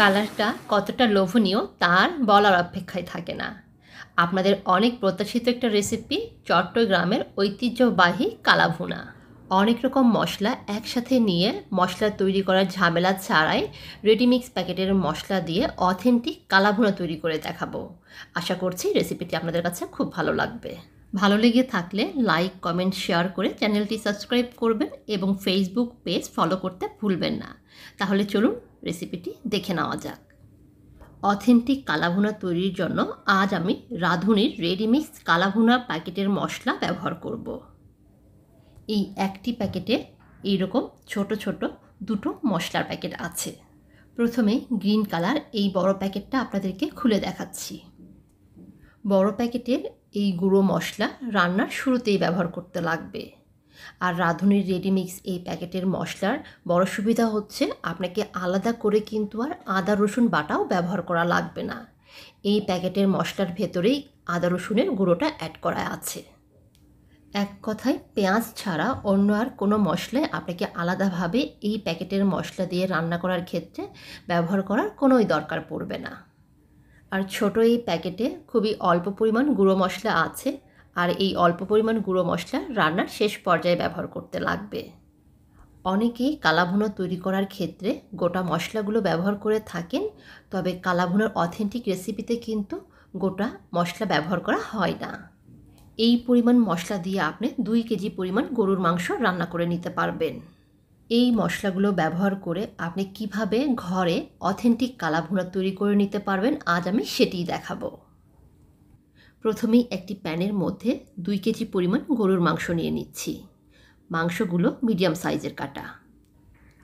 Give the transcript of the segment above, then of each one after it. কালারটা কতটা লোভনীয় তার বলার অপেক্ষায় থাকে না। আপনাদের অনেক প্রত্যাশিত একটা রেসিপি চট্টগ্রামের ঐতিহ্যবাহী কালা ভুনা। অনেক রকম মশলা একসাথে নিয়ে মশলা তৈরি করার ঝামেলা ছাড়াই রেডিমিক্স প্যাকেটের মশলা দিয়ে অথেন্টিক কালা ভুনা তৈরি করে দেখাবো। আশা করছি রেসিপিটি আপনাদের কাছে খুব ভালো লাগবে। ভালো লেগে থাকলে লাইক, কমেন্ট, শেয়ার করে চ্যানেলটি সাবস্ক্রাইব করবেন এবং ফেসবুক পেজ ফলো করতে ভুলবেন না। তাহলে চলুন রেসিপিটি দেখে নেওয়া যাক। অথেন্টিক কালা ভুনা তৈরির জন্য আজ আমি রাধুনির রেডিমিক্স কালা ভুনা প্যাকেটের মশলা ব্যবহার করব। এই একটি প্যাকেটে এইরকম ছোট ছোট দুটো মশলার প্যাকেট আছে। প্রথমে গ্রিন কালার এই বড় প্যাকেটটা আপনাদেরকে খুলে দেখাচ্ছি। বড় প্যাকেটের এই গুঁড়ো মশলা রান্নার শুরুতেই ব্যবহার করতে লাগবে। আর রাঁধুনির রেডিমিক্স এই প্যাকেটের মশলার বড় সুবিধা হচ্ছে আপনাকে আলাদা করে কিন্তু আর আদা রসুন বাটাও ব্যবহার করা লাগবে না। এই প্যাকেটের মশলার ভেতরেই আদা রসুনের গুঁড়োটা অ্যাড করা আছে। এক কথায় পেঁয়াজ ছাড়া অন্য আর কোনো মশলায় আপনাকে আলাদাভাবে এই প্যাকেটের মশলা দিয়ে রান্না করার ক্ষেত্রে ব্যবহার করার কোনোই দরকার পড়বে না। আর ছোটো এই প্যাকেটে খুবই অল্প পরিমাণ গুঁড়ো মশলা আছে। আর এই অল্প পরিমাণ গুঁড়ো মশলা রান্নার শেষ পর্যায়ে ব্যবহার করতে লাগবে। অনেকেই কালা ভুনা তৈরি করার ক্ষেত্রে গোটা মশলাগুলো ব্যবহার করে থাকেন, তবে কালা ভুনার অথেন্টিক রেসিপিতে কিন্তু গোটা মশলা ব্যবহার করা হয় না। এই পরিমাণ মশলা দিয়ে আপনি 2 কেজি পরিমাণ গরুর মাংস রান্না করে নিতে পারবেন। এই মশলাগুলো ব্যবহার করে আপনি কিভাবে ঘরে অথেন্টিক কালা ভুনা তৈরি করে নিতে পারবেন আজ আমি সেটিই দেখাবো। প্রথমেই একটি প্যানের মধ্যে 2 কেজি পরিমাণ গরুর মাংস নিয়ে নিচ্ছি। মাংসগুলো মিডিয়াম সাইজের কাটা।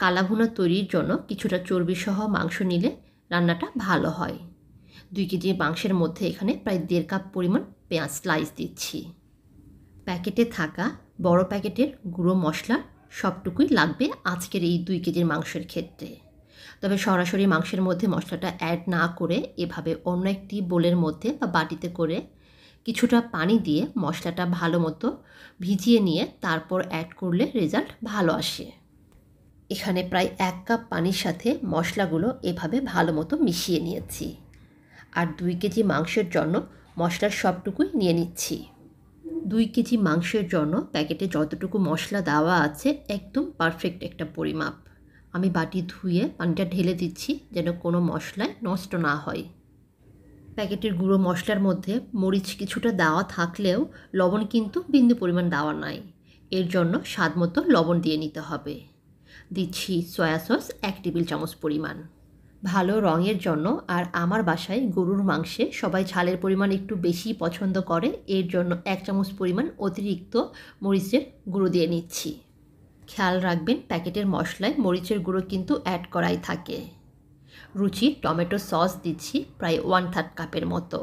কালা ভুনা তৈরির জন্য কিছুটা চর্বিসহ মাংস নিলে রান্নাটা ভালো হয়। 2 কেজি মাংসের মধ্যে এখানে প্রায় 1.5 কাপ পরিমাণ পেঁয়াজ স্লাইস দিচ্ছি। প্যাকেটে থাকা বড় প্যাকেটের গুঁড়ো মশলা সবটুকুই লাগবে আজকের এই 2 কেজির মাংসের ক্ষেত্রে। তবে সরাসরি মাংসের মধ্যে মশলাটা অ্যাড না করে এভাবে অন্য একটি বোলের মধ্যে বা বাটিতে করে কিছুটা পানি দিয়ে মশলাটা ভালো মতো ভিজিয়ে নিয়ে তারপর অ্যাড করলে রেজাল্ট ভালো আসে। এখানে প্রায় 1 কাপ পানির সাথে মশলাগুলো এভাবে ভালো মতো মিশিয়ে নিয়েছি। আর 2 কেজি মাংসের জন্য মশলার সবটুকুই নিয়ে নিচ্ছি। 2 কেজি মাংসের জন্য প্যাকেটে যতটুকু মশলা দেওয়া আছে একদম পারফেক্ট একটা পরিমাপ। আমি বাটি ধুয়ে পানিটা ঢেলে দিচ্ছি যেন কোনো মশলায় নষ্ট না হয়। প্যাকেটের গুঁড়ো মশলার মধ্যে মরিচ কিছুটা দেওয়া থাকলেও লবণ কিন্তু বিন্দু পরিমাণ দেওয়া নাই। এর জন্য স্বাদমতো লবণ দিয়ে নিতে হবে। দিচ্ছি সয়া সস 1 টেবিল চামচ পরিমাণ। ভালো রঙের জন্য, আর আমার বাসায় গরুর মাংসে সবাই ঝালের পরিমাণ একটু বেশি পছন্দ করে, এর জন্য 1 চামচ পরিমাণ অতিরিক্ত মরিচের গুঁড়ো দিয়ে নিচ্ছি। খেয়াল রাখবেন প্যাকেটের মশলায় মরিচের গুঁড়ো কিন্তু অ্যাড করাই থাকে। রুচি টমেটো সস দিচ্ছি প্রায় 1/3 কাপের মতো।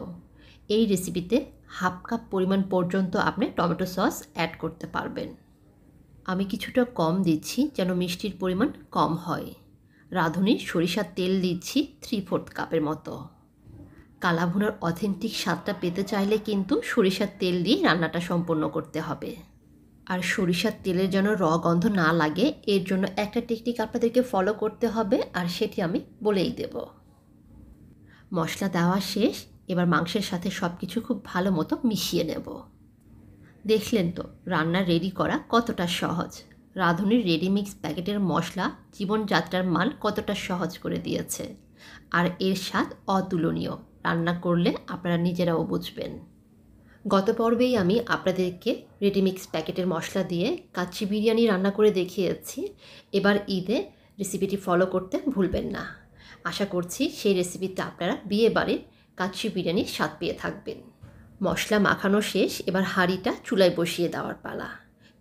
এই রেসিপিতে 1/2 কাপ পরিমাণ পর্যন্ত আপনি টমেটো সস অ্যাড করতে পারবেন। আমি কিছুটা কম দিচ্ছি যেন মিষ্টির পরিমাণ কম হয়। রাঁধুনির সরিষার তেল দিচ্ছি 3/4 কাপের মতো। কালা ভুনার অথেন্টিক স্বাদটা পেতে চাইলে কিন্তু সরিষার তেল দিয়ে রান্নাটা সম্পন্ন করতে হবে। আর সরিষার তেলের যেন র গন্ধ না লাগে এর জন্য একটা টেকনিক আপনাদেরকে ফলো করতে হবে, আর সেটি আমি বলেই দেব। মশলা দেওয়া শেষ, এবার মাংসের সাথে সব কিছু খুব ভালো মতো মিশিয়ে নেব। দেখলেন তো রান্না রেডি করা কতটা সহজ। রাঁধুনির রেডিমিক্স প্যাকেটের মশলা জীবনযাত্রার মান কতটা সহজ করে দিয়েছে। আর এর স্বাদ অতুলনীয়, রান্না করলে আপনারা নিজেরাও বুঝবেন। গত পর্বেই আমি আপনাদেরকে রেডিমিক্স প্যাকেটের মশলা দিয়ে কাচ্চি বিরিয়ানি রান্না করে দেখিয়েছি। এবার ঈদে রেসিপিটি ফলো করতে ভুলবেন না। আশা করছি সেই রেসিপিতে আপনারা বিয়েবাড়ির কাচ্চি বিরিয়ানির স্বাদ পেয়ে থাকবেন। মশলা মাখানো শেষ, এবার হাঁড়িটা চুলায় বসিয়ে দেওয়ার পালা।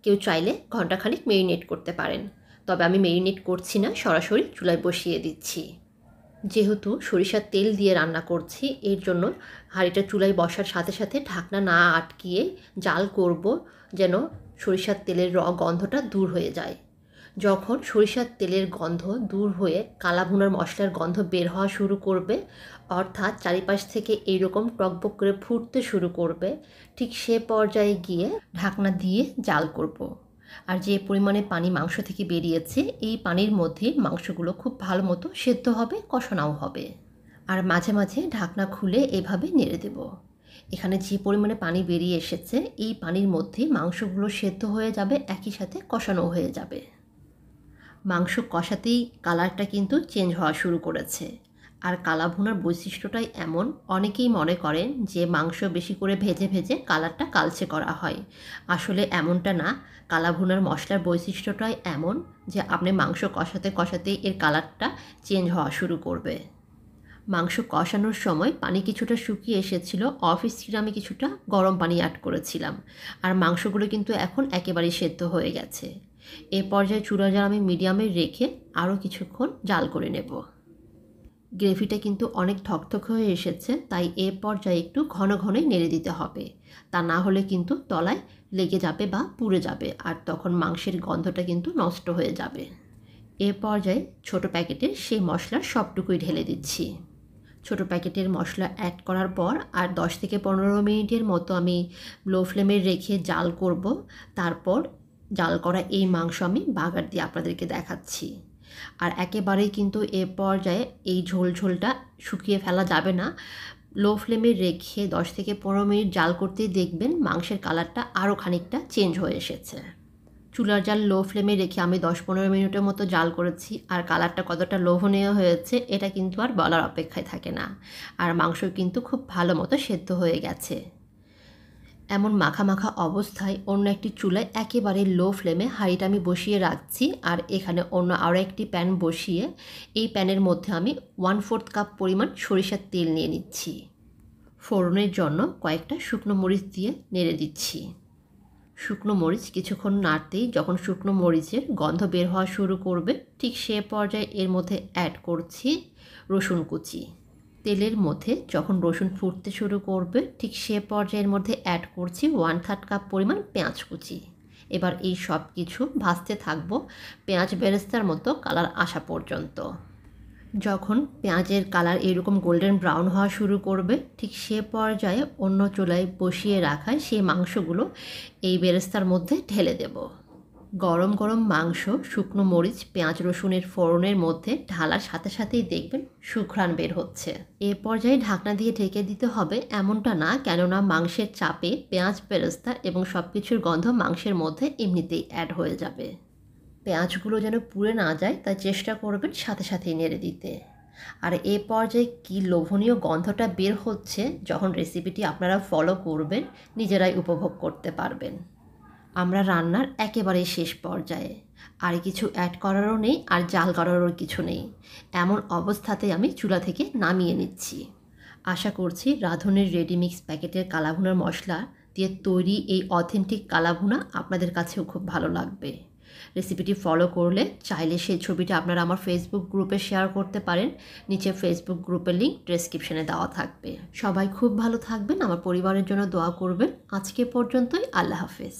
কেউ চাইলে ঘণ্টাখানিক মেরিনেট করতে পারেন, তবে আমি মেরিনেট করছি না, সরাসরি চুলায় বসিয়ে দিচ্ছি। যেহেতু সরিষার তেল দিয়ে রান্না করছি এর জন্য হাঁড়িটা চুলায় বসার সাথে সাথে ঢাকনা না আটকিয়ে জাল করব যেন সরিষার তেলের র গন্ধটা দূর হয়ে যায়। যখন সরিষার তেলের গন্ধ দূর হয়ে কালা ভুনার মশলার গন্ধ বের হওয়া শুরু করবে, অর্থাৎ চারিপাশ থেকে এইরকম টকবক করে ফুটতে শুরু করবে, ঠিক সে পর্যায়ে গিয়ে ঢাকনা দিয়ে জাল করব। और जे परिमाणे पानी माँस थेके बेरिएछे एई पानीर मध्य माँसगुलो खूब भालो मतो सेद्धो होबे कषानाओ होबे। और माझे माझे ढाकना खुले एभाबे नेड़े देब। एखाने जे परिमाणे पानी बेरिये एसेछे एई पानीर मध्य माँसगुलो सेद्धो होये जाबे एकी साथे कषानो होये जाबे। माँस कषातेई कालारटा किन्तु चेंज हवा शुरू करेछे। और काला भुनार বৈশিষ্ট্যটাই এমন অনেকেই মনে করেন যে মাংস বেশি করে ভেজে ভেজে কালারটা কালচে করা হয়। আসলে এমনটা না, কালা ভুনার মশলার বৈশিষ্ট্যটাই এমন যে আপনি মাংস কষাতে কষাতেই এর কালারটা চেঞ্জ হওয়া শুরু করবে। মাংস কষানোর সময় পানি কিছুটা শুকিয়ে এসেছিল, অফ স্ক্রিনে আমি কিছুটা গরম পানি অ্যাড করেছিলাম। আর মাংসগুলো কিন্তু এখন একেবারে সেদ্ধ হয়ে গেছে। এই পর্যায়ে চুলা জাল আমি মিডিয়ামে রেখে আরও কিছুক্ষণ জাল করে নেব। গ্রেভিটা কিন্তু অনেক ঠকঠক হয়ে এসেছে, তাই এ পর্যায়ে একটু ঘন ঘনই নেড়ে দিতে হবে। তা না হলে কিন্তু তলায় লেগে যাবে বা পুড়ে যাবে, আর তখন মাংসের গন্ধটা কিন্তু নষ্ট হয়ে যাবে। এ পর্যায়ে ছোট প্যাকেটের সেই মশলার সবটুকুই ঢেলে দিচ্ছি। ছোট প্যাকেটের মশলা অ্যাড করার পর আর 10 থেকে 15 মিনিটের মতো আমি লো ফ্লেমে রেখে জাল করব। তারপর জাল করা এই মাংস আমি বাগার দিয়ে আপনাদেরকে দেখাচ্ছি। আর একেবারেই কিন্তু এ পর্যায়ে এই ঝোলটা শুকিয়ে ফেলা যাবে না। লো ফ্লেমে রেখে 10 থেকে 15 মিনিট জাল করতেই দেখবেন মাংসের কালারটা আরও খানিকটা চেঞ্জ হয়ে এসেছে। চুলার জাল লো ফ্লেমে রেখে আমি 10-15 মিনিটের মতো জাল করেছি। আর কালারটা কতটা লোভনীয় হয়েছে এটা কিন্তু আর বলার অপেক্ষায় থাকে না। আর মাংস কিন্তু খুব ভালো মতো সেদ্ধ হয়ে গেছে। এমন মাখা মাখা অবস্থায় অন্য একটি চুলায় একেবারে লো ফ্লেমে হাঁড়িটা আমি বসিয়ে রাখছি। আর এখানে আরও একটি প্যান বসিয়ে এই প্যানের মধ্যে আমি 1/4 কাপ পরিমাণ সরিষার তেল নিয়ে নিচ্ছি। ফোড়নের জন্য কয়েকটা শুকনো মরিচ দিয়ে নেড়ে দিচ্ছি। শুকনো মরিচ কিছুক্ষণ নাড়তেই যখন শুকনো মরিচের গন্ধ বের হওয়া শুরু করবে ঠিক সে পর্যায়ে এর মধ্যে অ্যাড করছি রসুন কুচি। তেলের মধ্যে যখন রসুন ফুটতে শুরু করবে ঠিক সে পর্যায়ের মধ্যে অ্যাড করছি 1/3 কাপ পরিমাণ পেঁয়াজ কুচি। এবার এই সব কিছু ভাজতে থাকবো পেঁয়াজ বেরেস্তার মতো কালার আসা পর্যন্ত। যখন পেঁয়াজের কালার এরকম গোল্ডেন ব্রাউন হওয়া শুরু করবে ঠিক সে পর্যায়ে অন্য চুলায় বসিয়ে রাখা সেই মাংসগুলো এই বেরেস্তার মধ্যে ঢেলে দেব। গরম গরম মাংস শুকনো মরিচ পেঁয়াজ রসুনের ফোড়নের মধ্যে ঢালার সাথে সাথেই দেখবেন সুঘ্রাণ বের হচ্ছে। এ পর্যায়ে ঢাকনা দিয়ে ঢেকে দিতে হবে এমনটা না, কেননা মাংসের চাপে পেঁয়াজ বেরেস্তা এবং সব কিছুর গন্ধ মাংসের মধ্যে এমনিতেই অ্যাড হয়ে যাবে। পেঁয়াজগুলো যেন পুড়ে না যায় তাই চেষ্টা করবেন সাথে সাথেই নেড়ে দিতে। আর এ পর্যায়ে কী লোভনীয় গন্ধটা বের হচ্ছে, যখন রেসিপিটি আপনারা ফলো করবেন নিজেরাই উপভোগ করতে পারবেন। আমরা রান্নার একেবারে শেষ পর্যায়ে, আর কিছু অ্যাড করারও নেই আর জাল করারও কিছু নেই। এমন অবস্থাতে আমি চুলা থেকে নামিয়ে নিচ্ছি। আশা করছি রাঁধুনির রেডিমিক্স প্যাকেটের কালা ভুনার মশলা দিয়ে তৈরি এই অথেন্টিক কালা ভুনা আপনাদের কাছেও খুব ভালো লাগবে। রেসিপিটি ফলো করলে চাইলে সেই ছবিটা আপনারা আমার ফেসবুক গ্রুপে শেয়ার করতে পারেন। নিচে ফেসবুক গ্রুপের লিঙ্ক ডেসক্রিপশনে দেওয়া থাকবে। সবাই খুব ভালো থাকবেন, আমার পরিবারের জন্য দোয়া করবেন। আজকে পর্যন্তই, আল্লাহ হাফেজ।